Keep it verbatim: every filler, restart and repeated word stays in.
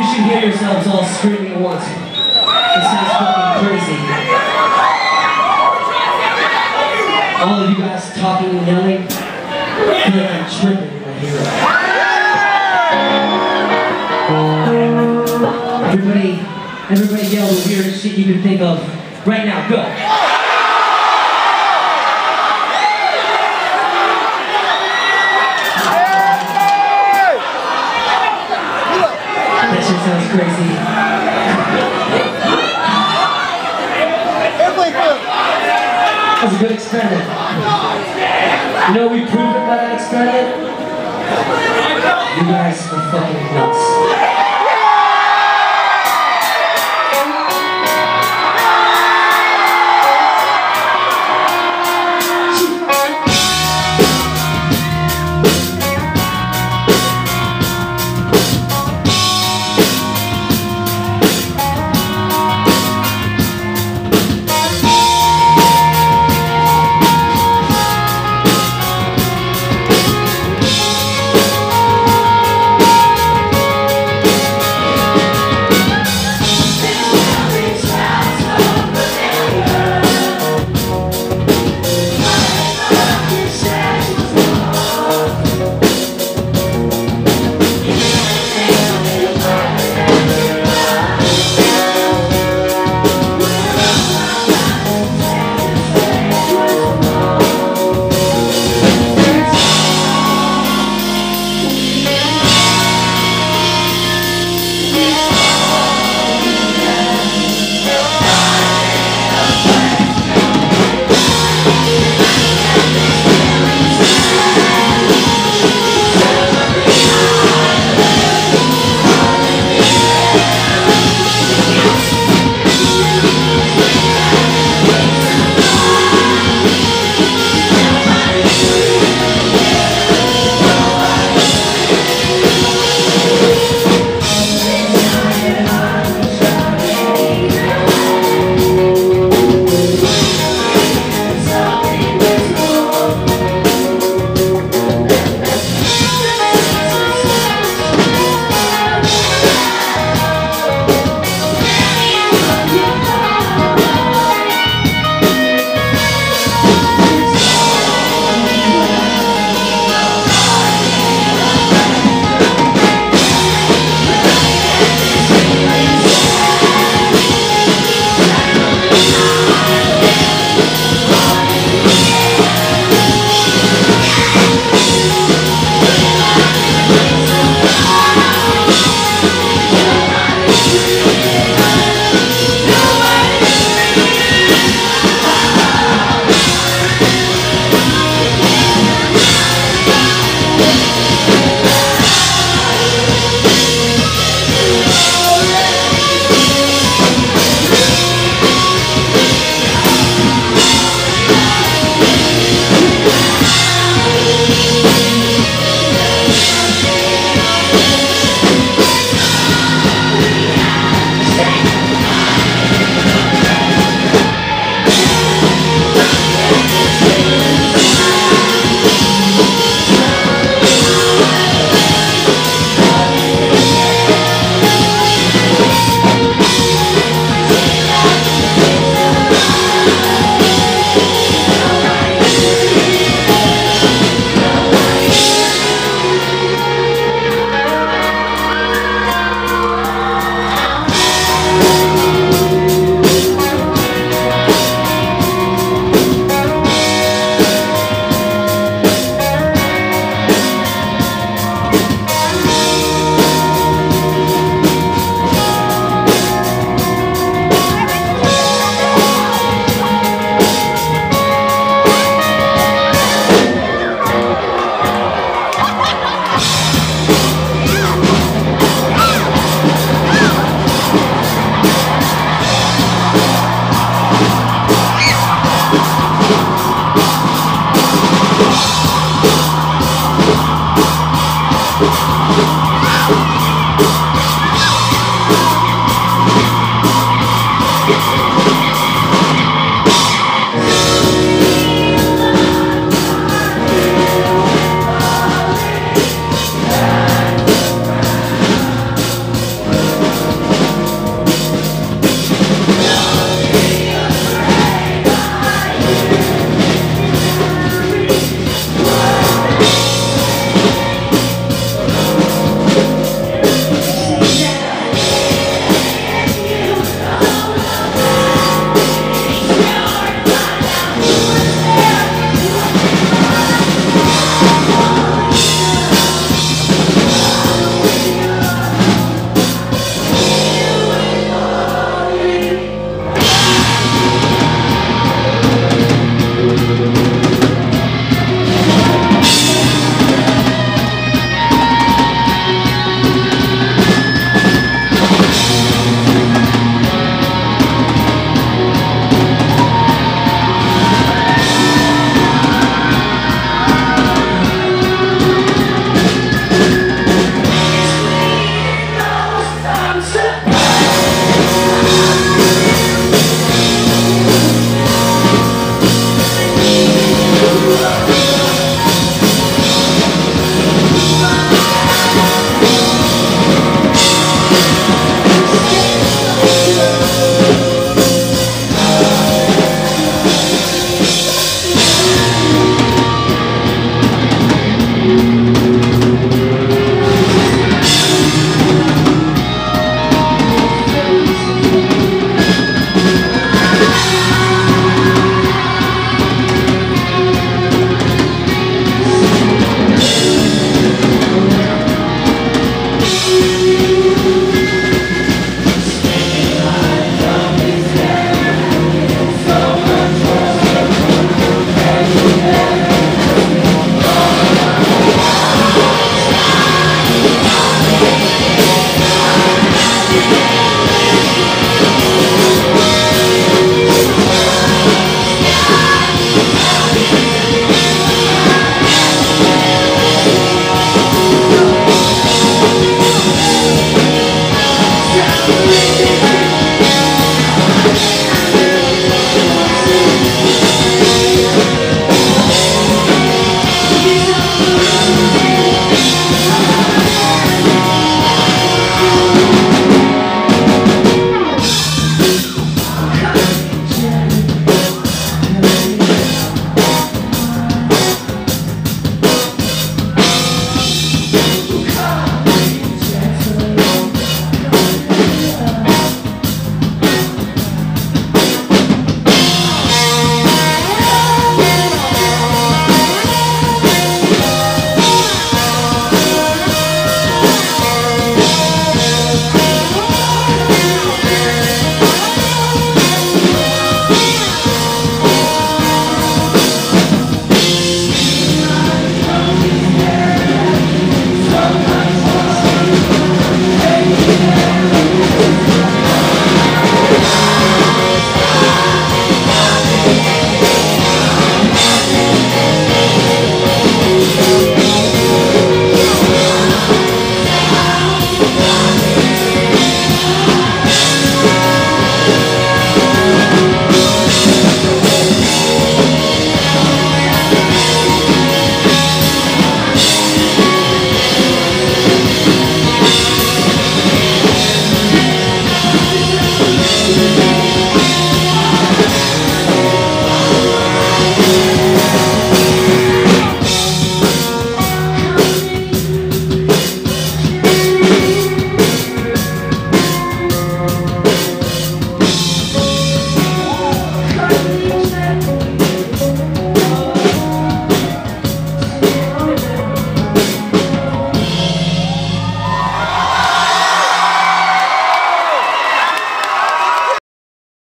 You should hear yourselves all screaming at once. This sounds fucking crazy. All of you guys talking and yelling, I feel like I'm tripping right here. Everybody, everybody yell the weirdest shit you can think of right now. Go. Sounds crazy. That was a good experiment. You know we proved it by that experiment? You guys are fucking nuts. We'll be right back.